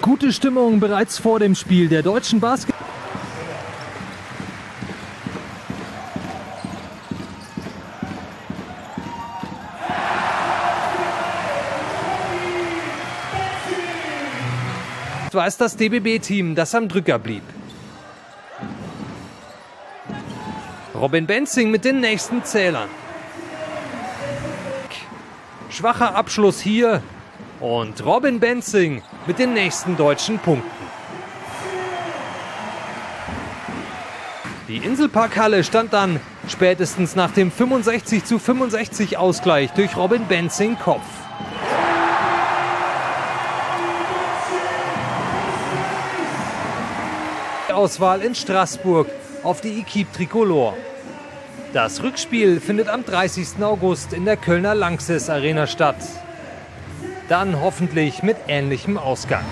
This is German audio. Gute Stimmung bereits vor dem Spiel der deutschen Basketball. Das war es, das DBB-Team, das am Drücker blieb. Robin Benzing mit den nächsten Zählern. Schwacher Abschluss hier. Und Robin Benzing mit den nächsten deutschen Punkten. Die Inselparkhalle stand dann spätestens nach dem 65:65 Ausgleich durch Robin Benzing Kopf. Auswahl in Straßburg auf die Equipe Tricolor. Das Rückspiel findet am 30. August in der Kölner Lanxess Arena statt. Dann hoffentlich mit ähnlichem Ausgang.